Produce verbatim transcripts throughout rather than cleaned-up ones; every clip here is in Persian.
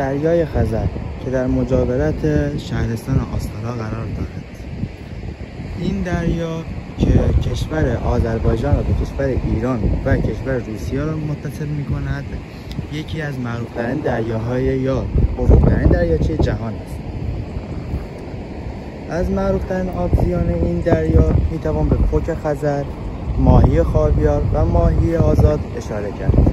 دریای خزر که در مجاورت شهرستان آستارا قرار دارد. این دریا که کشور آذربایجان را به کشور ایران و کشور روسیه را متصل می کند، یکی از معروفترین دریاهای یا بزرگترین دریاچه جهان است. از معروفترین آبزیان این دریا می توان به پک خزر، ماهی خاویار و ماهی آزاد اشاره کرد.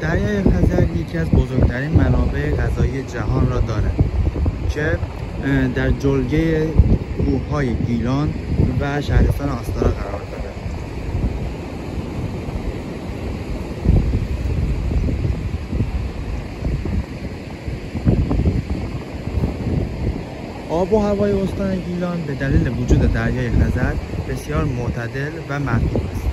دریای خزر یکی از بزرگترین منابع غذایی جهان را دارد که در جلگه کوههای گیلان و شهرستان آستارا قرار دارد. آب و هوای استان گیلان به دلیل وجود دریای خزر بسیار معتدل و معتوب است.